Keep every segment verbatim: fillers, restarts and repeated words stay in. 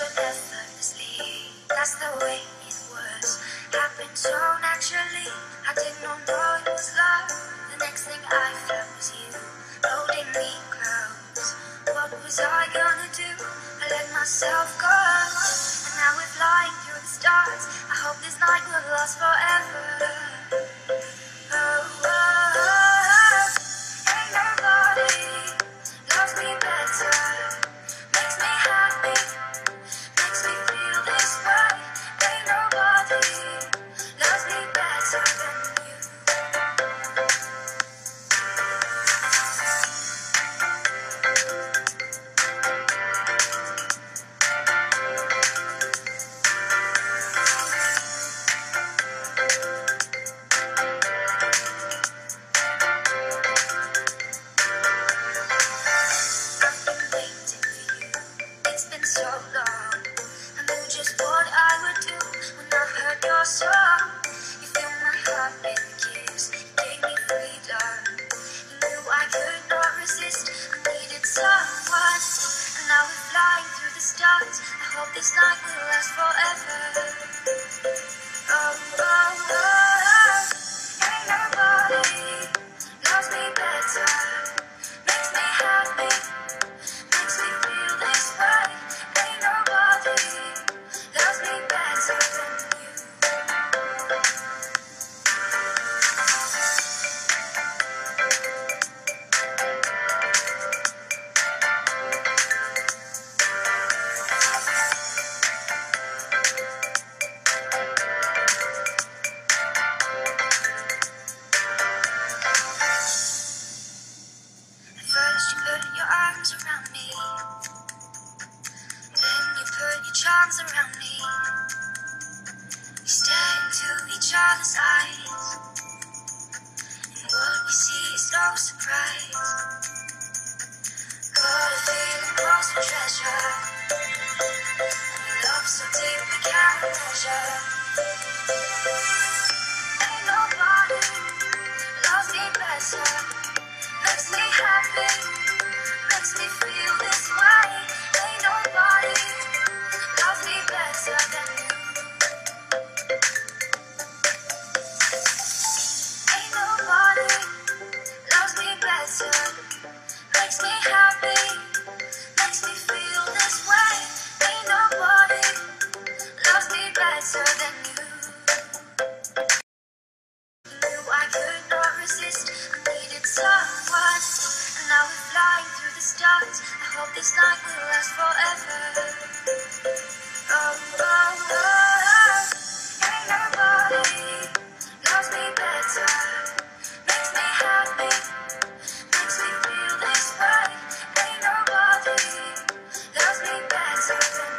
the earth effortlessly. That's the way it was. Happened so naturally. I did not know it was love. The next thing I felt was you holding me close. What was I gonna do? I let myself go. And now we're flying through the stars. I hope this night will last forever. This night will last forever. Oh, oh, oh, ain't nobody loves me better. Makes me happy, makes me feel this way. Ain't nobody loves me better than you. Charms around me, we stare into each other's eyes, and what we see is no surprise. Got a feeling close to treasure, and we love so deep we can't measure. Ain't nobody loves me better. Makes me happy, makes me feel this way. Ain't nobody better than you. Ain't nobody loves me better. Makes me happy, makes me feel this way. Ain't nobody loves me better than you. Knew I could not resist. I needed someone, and now we're flying through the stars. I hope this night will last forever. Oh, oh, oh, ain't nobody loves me better. Makes me happy, makes me feel this way. Ain't nobody loves me better than you.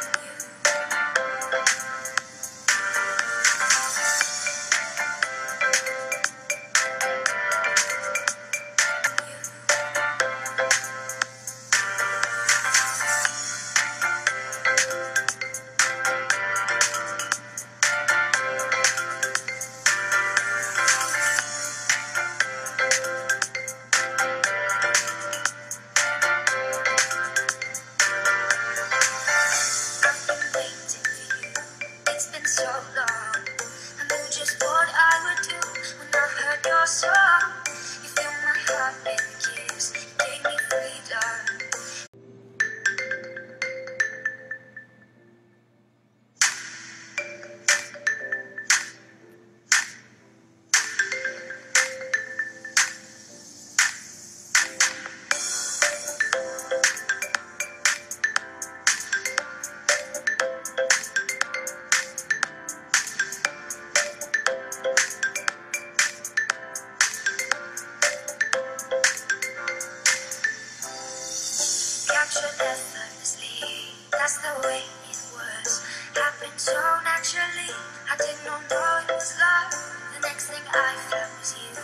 Effortlessly, that's the way it was. Happened so naturally. I did not know it was love. The next thing I felt was you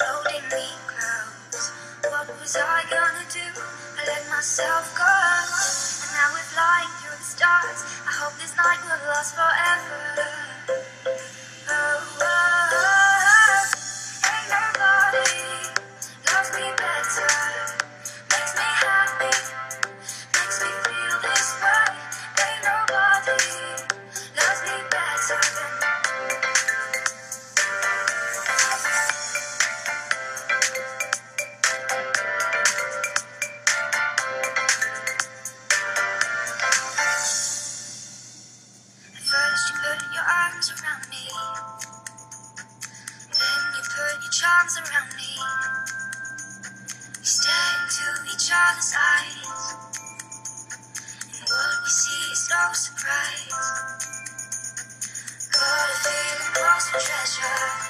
holding me close. What was I gonna do? I let myself go. And now we're flying through the stars. I hope this night will last forever. Oh, oh, oh, ain't nobody loves me better. Makes me happy. Makes me feel this way. Ain't nobody. surprise. Gotta leave lost treasure.